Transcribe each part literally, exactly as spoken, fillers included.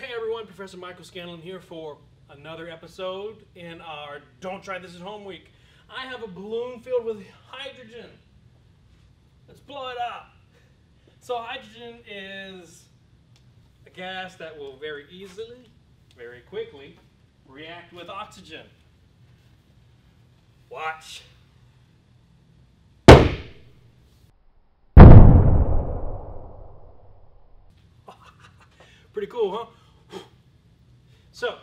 Hey everyone, Professor Michael Scanlon here for another episode in our Don't Try This at Home week. I have a balloon filled with hydrogen. Let's blow it up. So hydrogen is a gas that will very easily, very quickly react with oxygen. Watch. Pretty cool, huh? So,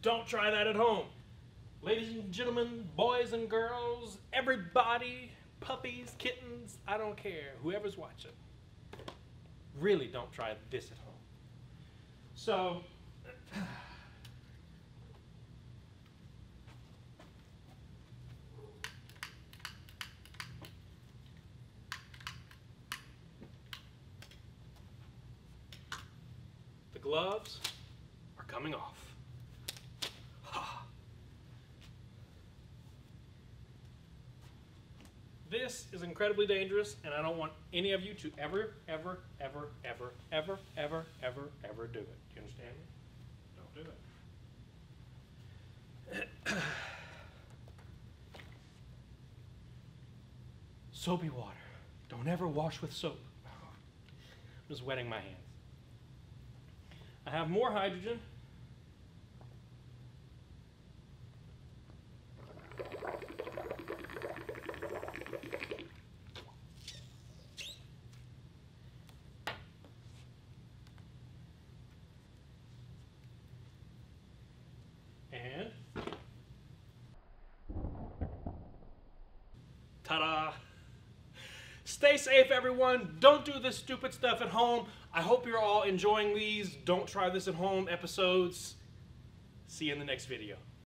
don't try that at home. Ladies and gentlemen, boys and girls, everybody, puppies, kittens, I don't care, whoever's watching, really don't try this at home. So, the gloves are coming off. This is incredibly dangerous, and I don't want any of you to ever, ever, ever, ever, ever, ever, ever, ever do it. Do you understand me? Don't do it. Soapy water. Don't ever wash with soap. I'm just wetting my hands. I have more hydrogen. And ta-da! Stay safe, everyone. Don't do this stupid stuff at home. I hope you're all enjoying these Don't Try This at Home episodes. See you in the next video.